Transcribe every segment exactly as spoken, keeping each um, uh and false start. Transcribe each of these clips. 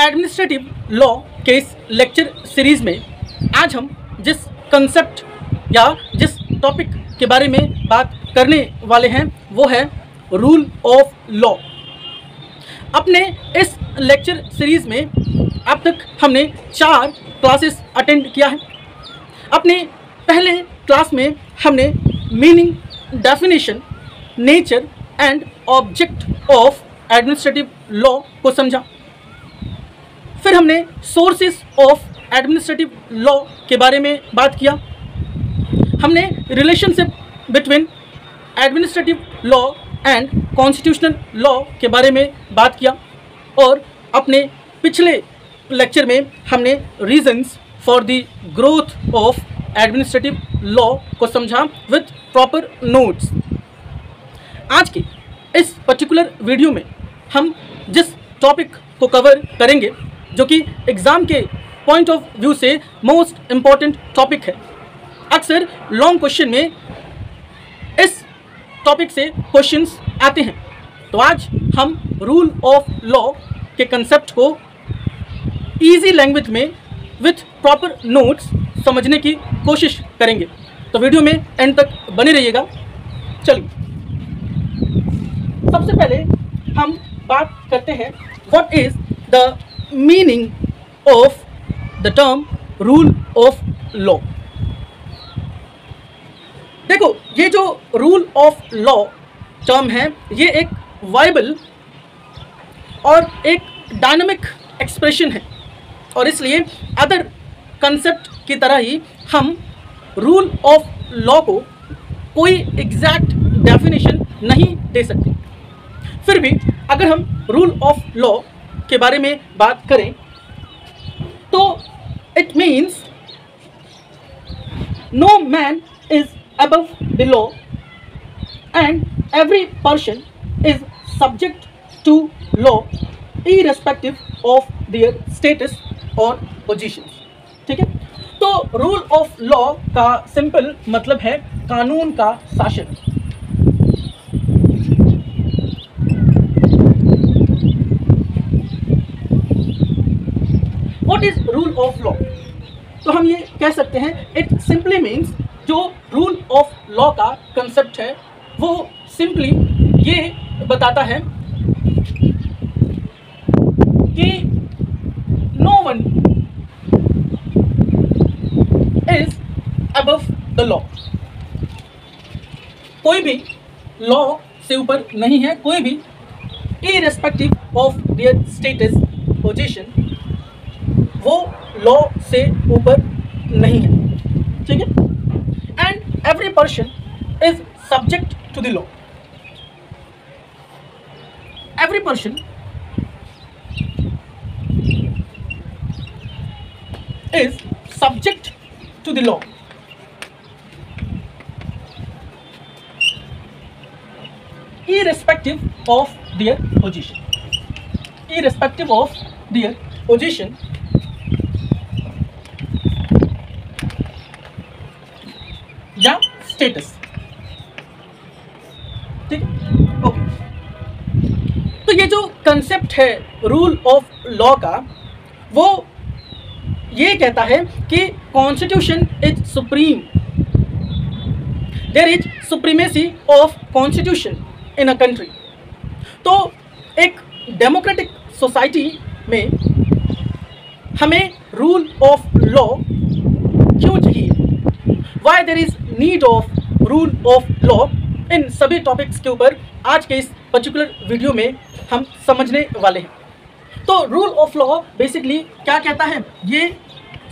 Administrative law के इस lecture series में आज हम जिस कंसेप्ट या जिस टॉपिक के बारे में बात करने वाले हैं वो है रूल ऑफ लॉ। अपने इस लेक्चर सीरीज़ में अब तक हमने चार क्लासेस अटेंड किया है। अपने पहले क्लास में हमने meaning, definition, nature and object of administrative law को समझा। फिर हमने सोर्सेस ऑफ एडमिनिस्ट्रेटिव लॉ के बारे में बात किया। हमने relationship between administrative law and constitutional law के बारे में बात किया और अपने पिछले लेक्चर में हमने reasons for the growth of administrative law को समझा विथ प्रॉपर नोट्स। आज के इस पर्टिकुलर वीडियो में हम जिस टॉपिक को कवर करेंगे जो कि एग्ज़ाम के पॉइंट ऑफ व्यू से मोस्ट इम्पॉर्टेंट टॉपिक है, अक्सर लॉन्ग क्वेश्चन में इस टॉपिक से क्वेश्चंस आते हैं, तो आज हम रूल ऑफ लॉ के कंसेप्ट को इजी लैंग्वेज में विथ प्रॉपर नोट्स समझने की कोशिश करेंगे। तो वीडियो में एंड तक बने रहिएगा। चलिए सबसे पहले हम बात करते हैं what is the meaning of the term rule of law. देखो, ये जो रूल ऑफ लॉ टर्म है ये एक वाइबल और एक डायनामिक एक्सप्रेशन है और इसलिए अदर कंसेप्ट की तरह ही हम रूल ऑफ लॉ को कोई एग्जैक्ट डेफिनेशन नहीं दे सकते। फिर भी अगर हम रूल ऑफ लॉ के बारे में बात करें तो it means no man is above the law and every person is subject to law irrespective of their status और पोजीशन। ठीक है, तो रूल ऑफ लॉ का सिंपल मतलब है कानून का शासन। What is rule of law? तो हम ये कह सकते हैं it simply means जो rule of law का concept है वो simply ये बताता है कि no one is above the law। कोई भी law से ऊपर नहीं है, कोई भी irrespective of their status, position वो लॉ से ऊपर नहीं है। ठीक है, and every person is subject to the law. Every person is subject to the law. Irrespective of their position, irrespective of their position या स्टेटस। ठीक, ओके। तो ये जो कंसेप्ट है रूल ऑफ लॉ का वो ये कहता है कि constitution is supreme, there is supremacy of constitution in a country. तो एक डेमोक्रेटिक सोसाइटी में हमें रूल ऑफ लॉ क्यों चाहिए, Why there is need of rule of law, इन सभी टॉपिक्स के ऊपर आज के इस पर्टिकुलर वीडियो में हम समझने वाले हैं। तो रूल ऑफ लॉ बेसिकली क्या कहता है, ये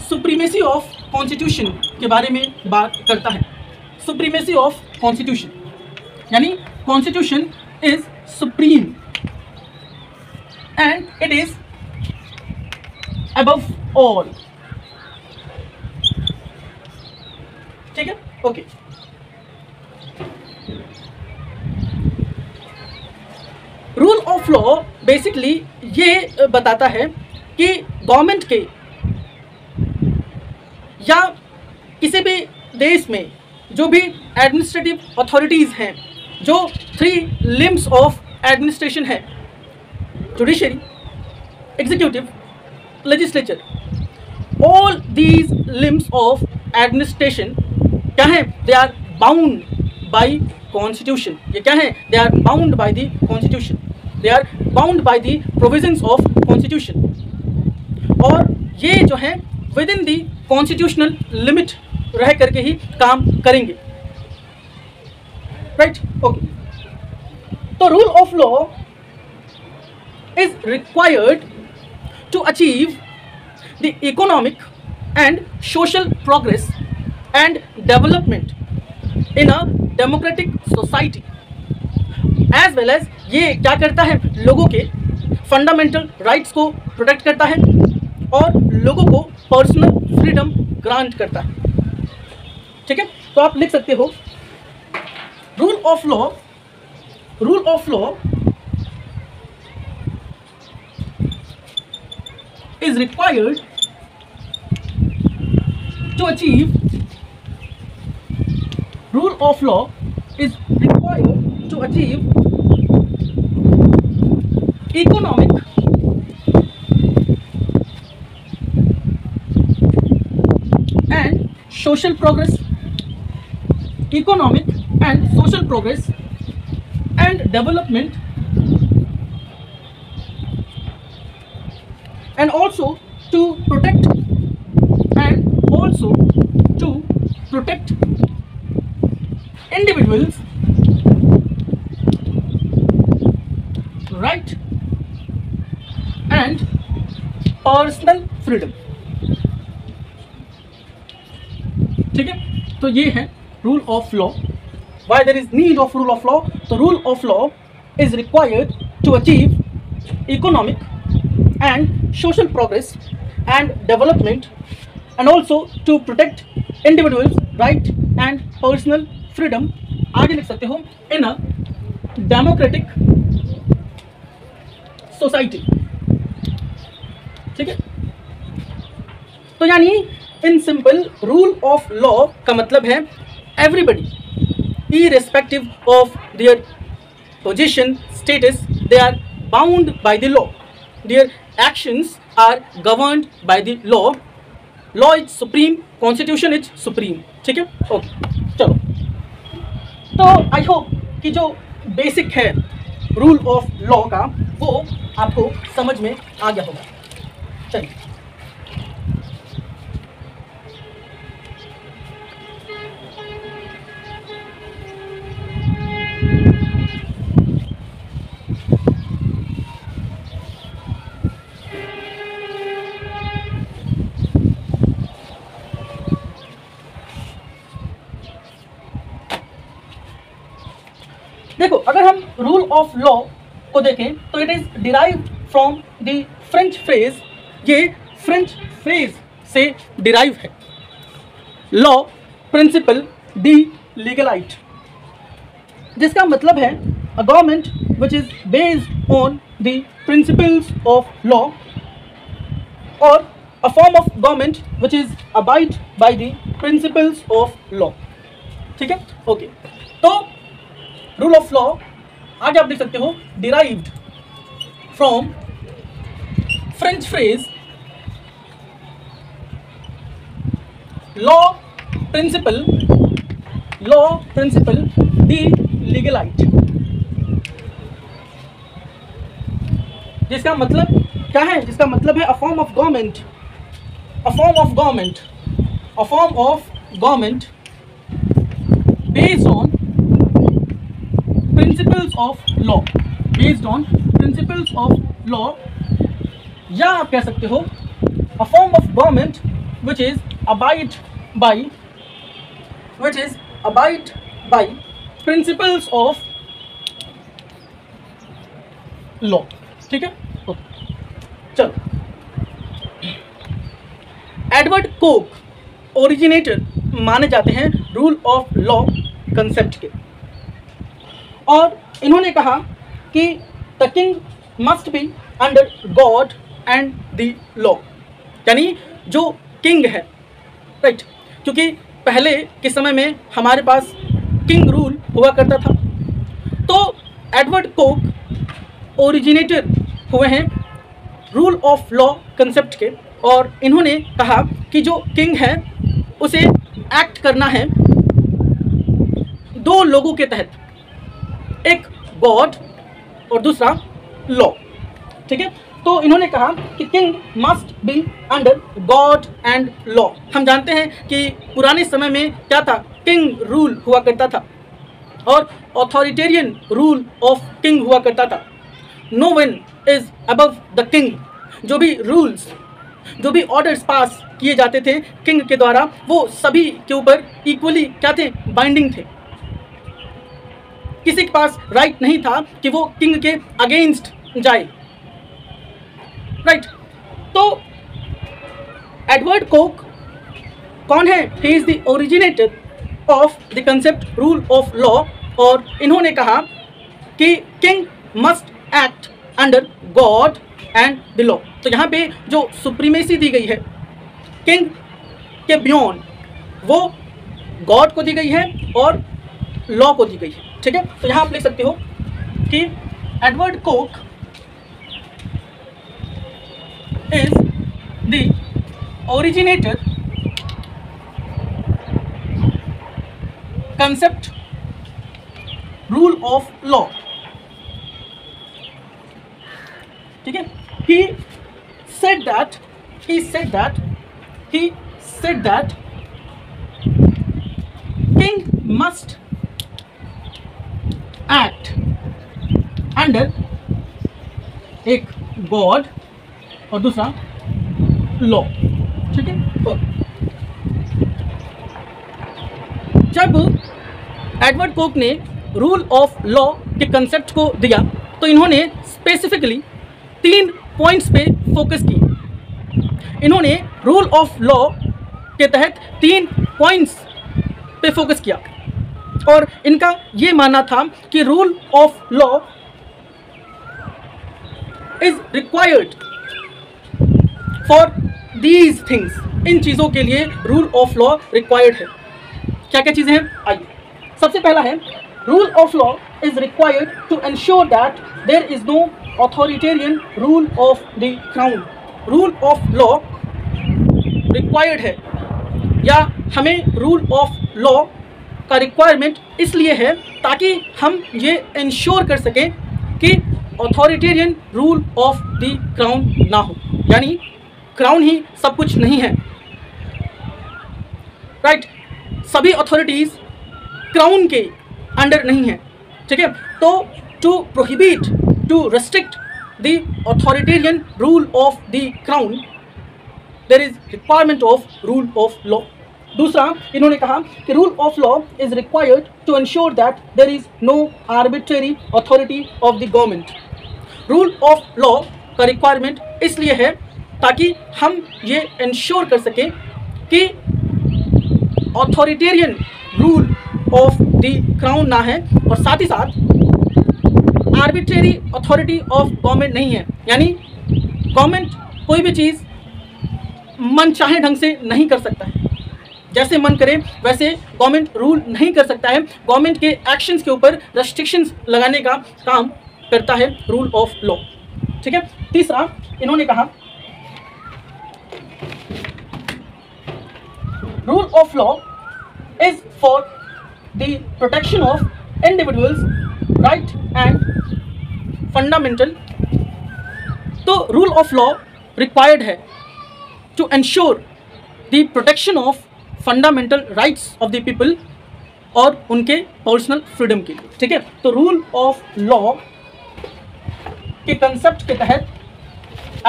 सुप्रीमेसी ऑफ कॉन्स्टिट्यूशन के बारे में बात करता है। सुप्रीमेसी ऑफ कॉन्स्टिट्यूशन यानी constitution is supreme and it is above all. ठीक है, okay. Rule of law basically ये बताता है कि गवर्नमेंट के या किसी भी देश में जो भी एडमिनिस्ट्रेटिव अथॉरिटीज़ हैं, जो थ्री लिम्स ऑफ एडमिनिस्ट्रेशन है, judiciary, executive legislature. All these limbs of administration क्या है? They are bound by constitution. ये क्या है? They are bound by the constitution. They are bound by the provisions of constitution. और ये जो है within the constitutional limit रह करके ही काम करेंगे. Right? Okay. तो rule of law is required to achieve the economic and social progress and development in a democratic society, as well as ये क्या करता है? लोगों के fundamental rights को protect करता है और लोगों को personal freedom grant करता है. ठीक है, तो आप लिख सकते हो rule of law, rule of law is required to achieve rule of law is required to achieve economic and social progress, economic and social progress and development, and also to protect and also to protect individuals' right and personal freedom. ठीक है, तो ये है rule of law. Why there is need of rule of law? So rule of law is required to achieve economic and social progress and development, and also to protect individuals' right and personal freedom. आगे लिख सकते हो in a democratic society. ठीक है, तो यानी in simple rule of law का मतलब है everybody, irrespective of their position, status, they are bound by the law. Their actions are governed by the law. Law is supreme, constitution is supreme. ठीक है, okay, चलो. तो I hope कि जो basic है रूल ऑफ लॉ का वो आपको समझ में आ गया होगा. चलिए, देखो, अगर हम रूल ऑफ लॉ को देखें तो it is derived from the French phrase. ये फ्रेंच फ्रेज से डिराइव है, लॉ प्रिंसिपल डी लीगलाइट, जिसका मतलब है a government which is based on the principles of law, और a form of government which is abide by the principles of law. ठीक है, okay, तो रूल ऑफ लॉ आगे आप लिख सकते हो derived from French phrase law principle, law principle D लीगलाइट, जिसका मतलब क्या है? जिसका मतलब है a form of government, a form of government, a form of government based on principles of law, based on principles of law, या आप कह सकते हो a form of government which is abide by, which is abide by principles of law. ठीक है, चलो. Edward Coke originator माने जाते हैं रूल ऑफ लॉ कंसेप्ट के, और इन्होंने कहा कि the king must be under God and the law, यानी जो किंग है, राइट, क्योंकि पहले के समय में हमारे पास किंग रूल हुआ करता था. तो एडवर्ड कोक ओरिजिनेटर हुए हैं रूल ऑफ लॉ कंसेप्ट के, और इन्होंने कहा कि जो किंग है उसे एक्ट करना है दो लोगों के तहत, एक गॉड और दूसरा लॉ। ठीक है, तो इन्होंने कहा कि king must be under God and law. हम जानते हैं कि पुराने समय में क्या था, किंग रूल हुआ करता था और ऑथोरिटेरियन रूल ऑफ किंग हुआ करता था। No one is above the king. जो भी रूल्स, जो भी ऑर्डर्स पास किए जाते थे किंग के द्वारा, वो सभी के ऊपर इक्वली क्या थे, बाइंडिंग थे। किसी के पास राइट नहीं था कि वो किंग के अगेंस्ट जाए। राइट, तो एडवर्ड कोक कौन है, he is the originator of the concept rule of law, और इन्होंने कहा कि king must act under God and the law. तो यहाँ पे जो सुप्रीमेसी दी गई है किंग के बियॉन्ड, वो गॉड को दी गई है और लॉ को दी गई है। ठीक है, तो यहाँ आप लिख सकते हो कि Edward Coke is the originator concept rule of law. ठीक है, he said that he said that he said that king must act under एक गॉड और दूसरा लॉ। ठीक है, जब एडवर्ड कोक ने रूल ऑफ लॉ के कंसेप्ट को दिया तो इन्होंने स्पेसिफिकली तीन पॉइंट्स पे फोकस की। इन्होंने रूल ऑफ लॉ के तहत तीन पॉइंट्स पे फोकस किया और इनका ये मानना था कि rule of law is required for these things. इन चीज़ों के लिए रूल ऑफ लॉ रिक्वायर्ड है। क्या क्या चीज़ें हैं, आइए। सबसे पहला है, rule of law is required to ensure that there is no authoritarian rule of the crown. Rule of law required है, या हमें रूल ऑफ लॉ का रिक्वायरमेंट इसलिए है ताकि हम ये इंश्योर कर सकें कि authoritarian rule of the crown ना हो, यानी क्राउन ही सब कुछ नहीं है। राइट, सभी अथॉरिटीज़ क्राउन के अंडर नहीं है। ठीक है, तो to prohibit to restrict the authoritarian rule of the crown there is requirement of rule of law। दूसरा, इन्होंने कहा कि rule of law is required to ensure that there is no arbitrary authority of the government। rule of law का requirement इसलिए है ताकि हम ये ensure कर सकें कि authoritarian rule of the crown ना है और साथ ही साथ आर्बिट्रेरी अथॉरिटी ऑफ गवर्नमेंट नहीं है, यानी गवर्नमेंट कोई भी चीज़ मनचाहे ढंग से नहीं कर सकता है। जैसे मन करे वैसे गवर्नमेंट रूल नहीं कर सकता है। गवर्नमेंट के एक्शंस के ऊपर रेस्ट्रिक्शंस लगाने का काम करता है रूल ऑफ लॉ। ठीक है, तीसरा, इन्होंने कहा rule of law is for the protection of individuals right and fundamental. तो रूल ऑफ लॉ रिक्वायर्ड है to ensure the protection of fundamental rights of the people और उनके पर्सनल फ्रीडम के लिए। ठीक है, तो रूल ऑफ लॉ के कंसेप्ट के तहत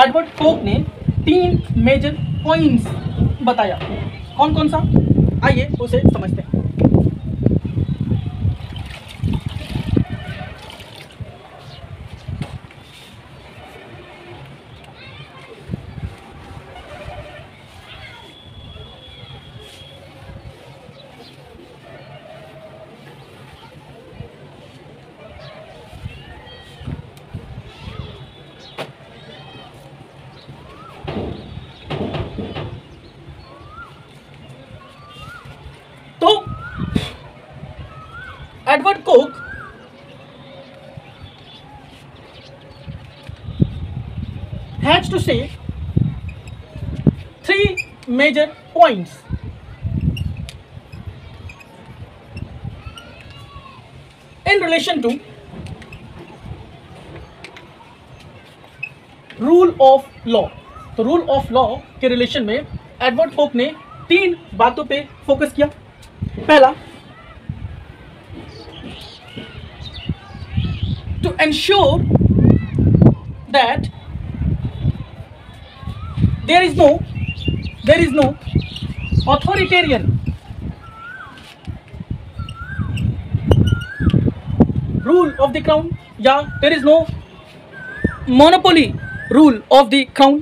एडवर्ड कोक ने तीन मेजर पॉइंट्स बताया। कौन कौन सा, आइए उसे समझते हैं। has to say three major points. In relation to rule of law, तो रूल ऑफ लॉ के रिलेशन में एडवर्ड होप ने तीन बातों पे फोकस किया। पहला, to ensure that there is no there is no authoritarian rule of the crown या there is no monopoly rule of the crown,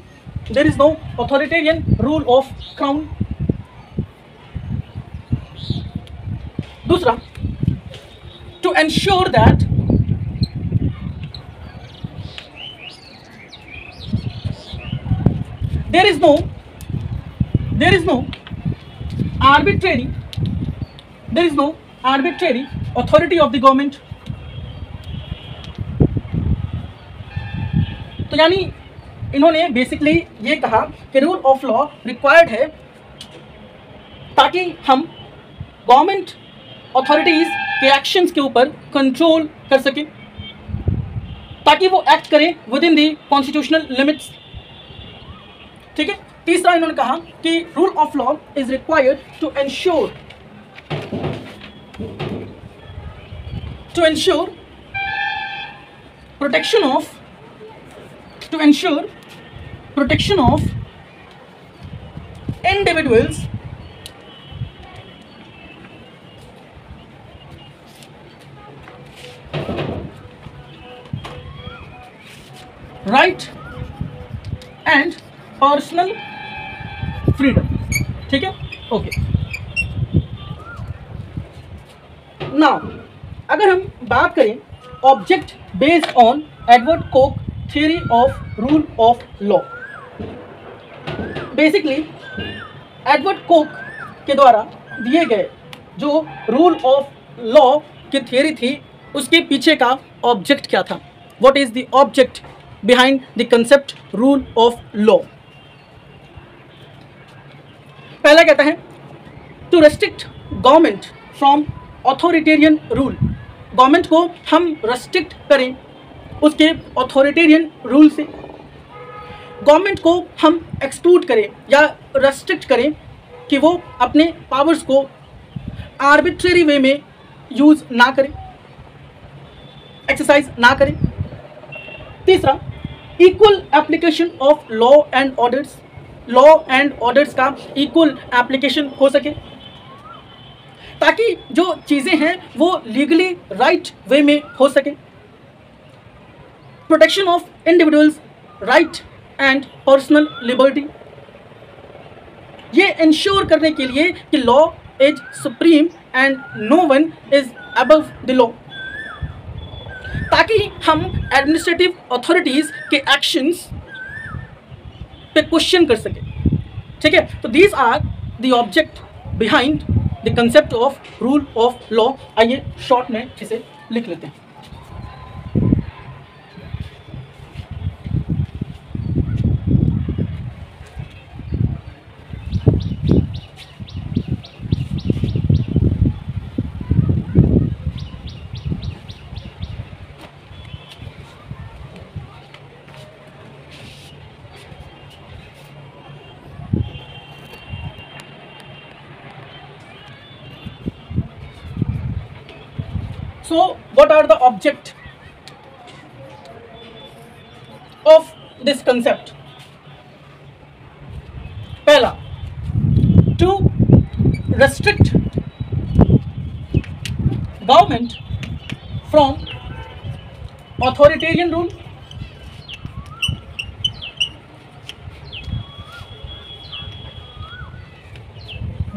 there is no authoritarian rule of crown. दूसरा, to ensure that there is no there is no arbitrary there is no arbitrary authority of the government. तो यानी इन्होंने basically ये कहा कि rule of law required है ताकि हम गवर्नमेंट अथॉरिटीज़ के एक्शंस के ऊपर कंट्रोल कर सकें, ताकि वो एक्ट करें within the constitutional limits. ठीक है। तीसरा, इन्होंने कहा कि rule of law is required to ensure to ensure protection of to ensure protection of individuals right and personal freedom. ठीक है, ओके। नाउ अगर हम बात करें object based on Edward Coke theory of rule of law, basically Edward Coke के द्वारा दिए गए जो rule of law की theory थी उसके पीछे का object क्या था, what is the object behind the concept rule of law। पहला कहता है to restrict government from authoritarian rule, government को हम restrict करें उसके अथॉरिटेरियन रूल से, गवर्नमेंट को हम एक्सक्लूड करें या रेस्ट्रिक्ट करें कि वो अपने पावर्स को आर्बिट्रेरी वे में यूज़ ना करें, एक्सरसाइज ना करें। तीसरा, equal application of law and orders, law and orders का इक्वल एप्लीकेशन हो सके, ताकि जो चीज़ें हैं वो लीगली राइट वे में हो सके। Protection of individuals right and personal liberty, ये इंश्योर करने के लिए कि law is supreme and no one is above the law, ताकि हम एडमिनिस्ट्रेटिव अथॉरिटीज के एक्शंस पे क्वेश्चन कर सकें। ठीक है, तो these are the object behind the concept of rule of law. आइए शॉर्ट में इसे लिख लेते हैं। So, what are the object of this concept? Pehla, to restrict government from authoritarian rule,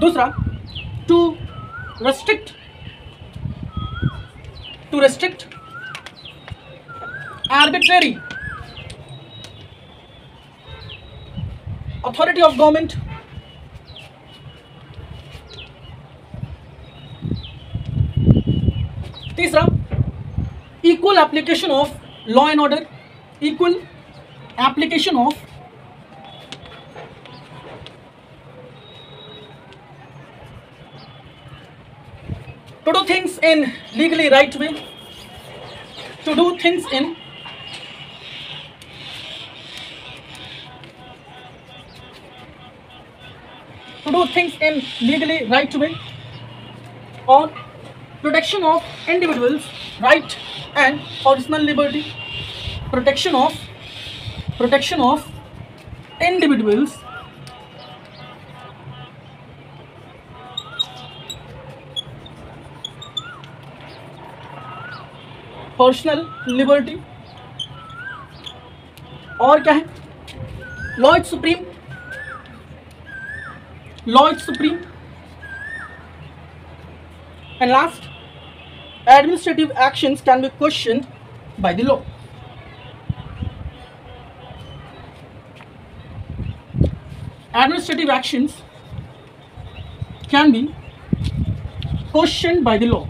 dusra to restrict to restrict arbitrary authority of government, तीसरा equal application of law and order, equal application of to do things in legally right way, to do things in to do things in legally right way, or protection of individuals' right and personal liberty, protection of protection of individuals' personal liberty, और क्या है law is supreme, law is supreme, and last administrative actions can be question by the law. Administrative actions can be question by the law.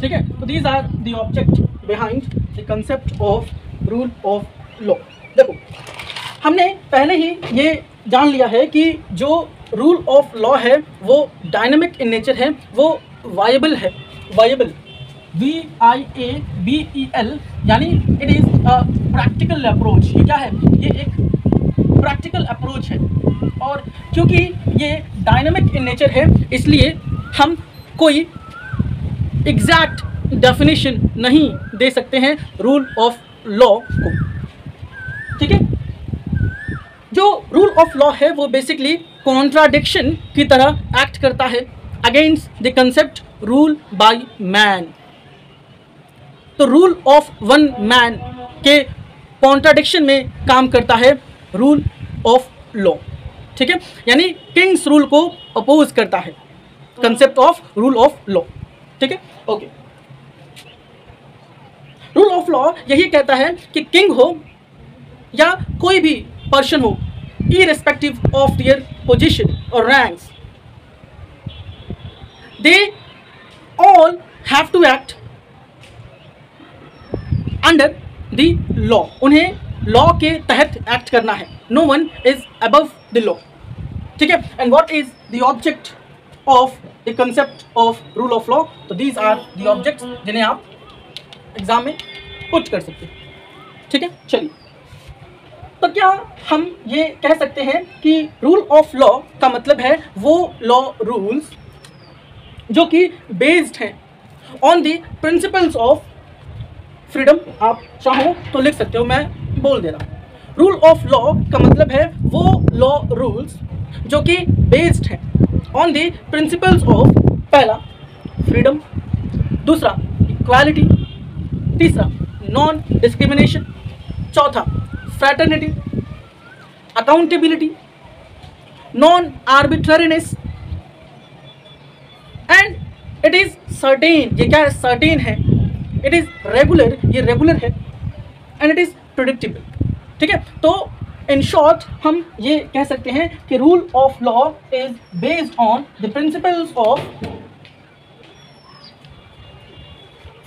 ठीक है, तो these are the object behind the concept of rule of law. देखो, हमने पहले ही ये जान लिया है कि जो रूल ऑफ लॉ है वो डायनेमिक इन नेचर है, वो वायबल है, viable V I A B L एल, यानी it is a practical approach. ये क्या है? ये एक प्रैक्टिकल अप्रोच है, और क्योंकि ये डायनेमिक इन नेचर है इसलिए हम कोई एग्जैक्ट डेफिनेशन नहीं दे सकते हैं रूल ऑफ लॉ को। ठीक है, जो रूल ऑफ लॉ है वो बेसिकली कॉन्ट्राडिक्शन की तरह एक्ट करता है against the concept rule by man. तो रूल ऑफ वन मैन के कॉन्ट्राडिक्शन में काम करता है रूल ऑफ लॉ। ठीक है, यानी किंग्स रूल को अपोज करता है concept of rule of law. ठीक है, ओके, रूल ऑफ लॉ यही कहता है कि किंग हो या कोई भी पर्सन हो, इरेस्पेक्टिव ऑफ देयर पोजीशन और ranks, they all have to act under the law. उन्हें लॉ के तहत एक्ट करना है, no one is above the law. ठीक है, and what is the object of the concept of rule of law? तो these are the objects जिन्हें आप एग्जाम में पुट कर सकते हैं। ठीक है, चलिए, तो क्या हम ये कह सकते हैं कि रूल ऑफ लॉ का मतलब है वो लॉ रूल्स जो कि बेस्ड हैं on the principles of freedom. आप चाहो तो लिख सकते हो, मैं बोल दे रहा हूँ, रूल ऑफ लॉ का मतलब है वो लॉ रूल्स जो कि बेस्ड हैं ऑन द प्रिंसिपल्स ऑफ, पहला फ्रीडम, दूसरा इक्वालिटी, तीसरा नॉन डिस्क्रिमिनेशन, चौथा fraternity, accountability, non arbitrariness, and it is certain. ये क्या है? सर्टेन है। इट इज रेगुलर, ये रेगुलर है, एंड इट इज प्रेडिक्टेबल। ठीक है, तो इन शॉर्ट हम ये कह सकते हैं कि rule of law is based on the principles of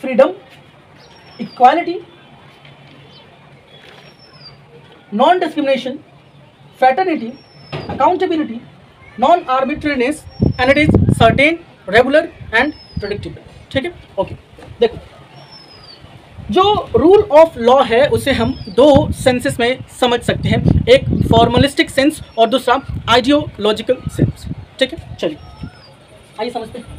freedom, equality, non discrimination, fraternity, accountability, non arbitrariness, and it is certain, regular and predictable. ठीक है, ओके, देखो, जो रूल ऑफ लॉ है उसे हम दो सेंसेस में समझ सकते हैं, एक फॉर्मलिस्टिक सेंस और दूसरा आइडियोलॉजिकल सेंस। ठीक है, चलिए आइए समझते हैं।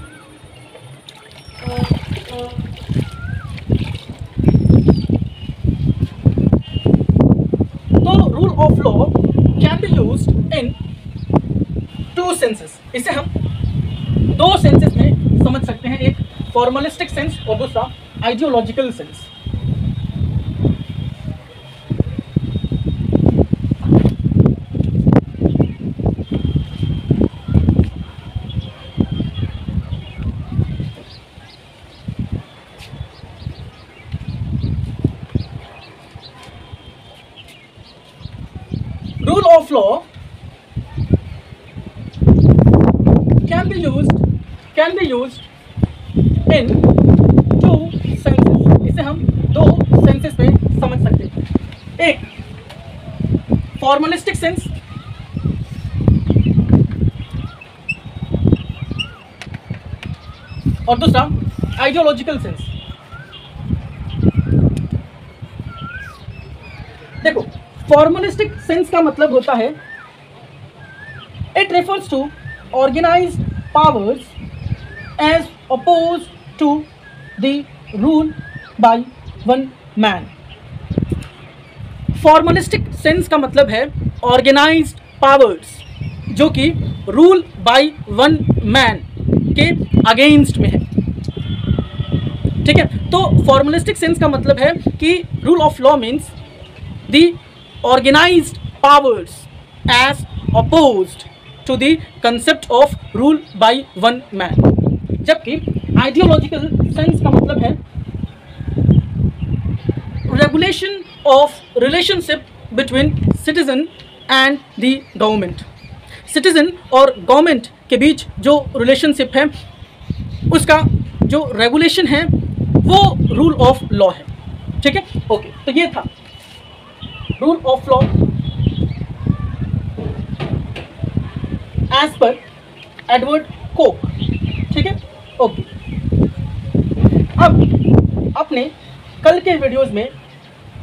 तो rule of law can be used in two senses, इसे हम दो सेंसेस में समझ सकते हैं, एक फॉर्मलिस्टिक सेंस और दूसरा ideological sense. Rule of law can be used can be used in two senses, इसे हम दो formalistic sense, और दूसरा आइडियोलॉजिकल सेंस। देखो फॉर्मलिस्टिक सेंस का मतलब होता है it refers to organised powers as opposed to the rule by one man। formalistic sense का मतलब है organized powers जो कि rule by one man के against में है। ठीक है, तो formalistic sense का मतलब है कि rule of law means the organized powers as opposed to the concept of rule by one man, जबकि ideological sense का मतलब है regulation of relationship between citizen and the government। citizen और government के बीच जो relationship है उसका जो regulation है वो rule of law है। ठीक है, ओके, तो ये था rule of law as per Edward Coke. ठीक है, ओके, अब अपने कल के वीडियोस में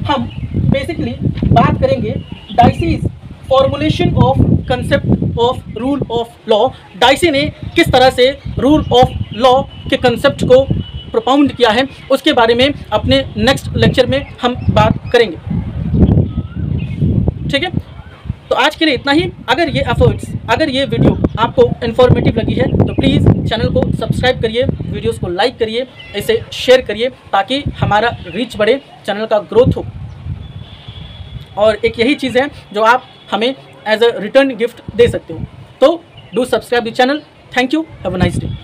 हम बेसिकली बात करेंगे Dicey's formulation of concept of rule of law. Dicey ने किस तरह से रूल ऑफ लॉ के कंसेप्ट को प्रोपाउंड किया है उसके बारे में अपने नेक्स्ट लेक्चर में हम बात करेंगे। ठीक है, तो आज के लिए इतना ही। अगर ये एफर्ट्स अगर ये वीडियो आपको इन्फॉर्मेटिव लगी है तो प्लीज़ चैनल को सब्सक्राइब करिए, वीडियोस को लाइक करिए, इसे शेयर करिए ताकि हमारा रीच बढ़े, चैनल का ग्रोथ हो। और एक यही चीज़ है जो आप हमें एज अ रिटर्न गिफ्ट दे सकते हो। तो do subscribe the channel. Thank you, have a nice day.